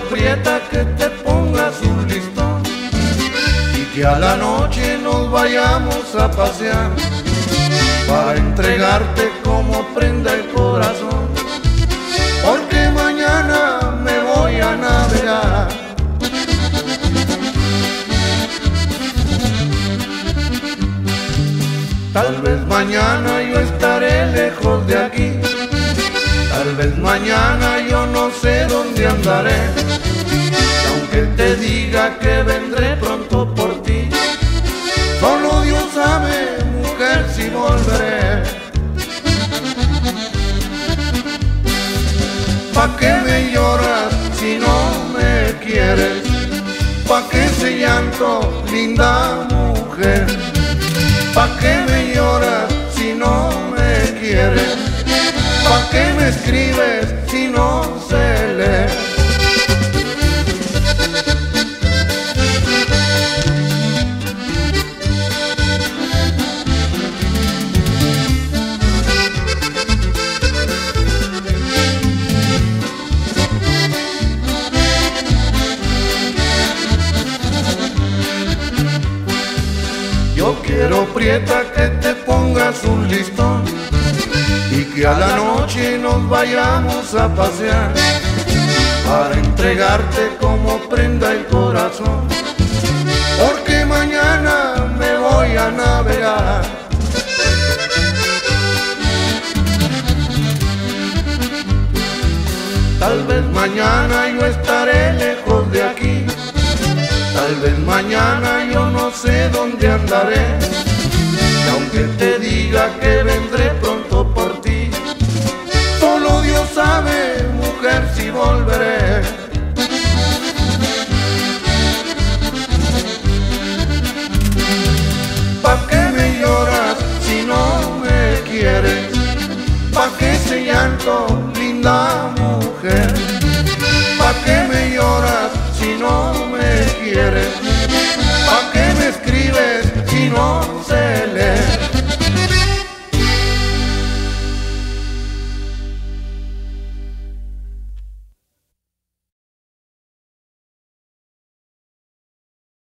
aprieta que te pongas un listón y que a la noche nos vayamos a pasear para entregarte como prenda el corazón, porque mañana me voy a navegar. Tal vez mañana yo estaré lejos de aquí, tal vez mañana yo no sé dónde andaré, y aunque te diga que vendré pronto por ti, solo Dios sabe, mujer, si volveré. ¿Pa' qué me lloras si no me quieres? ¿Pa' qué ese llanto, linda mujer? ¿Pa' qué me lloras si no me quieres? ¿Pa' qué me escribes si no sé leer? Yo quiero, Prieta, que te pongas un listón y que a la noche nos vayamos a pasear para entregarte como prenda el corazón, porque mañana me voy a navegar. Tal vez mañana yo estaré lejos de aquí, tal vez mañana yo no sé dónde andaré, y aunque te diga que vendré pronto por ti, solo Dios sabe, mujer, si volveré. ¿Pa' qué me lloras si no me quieres? ¿Pa' qué ese llanto, linda mujer? ¿Pa' qué me lloras si no me quieres?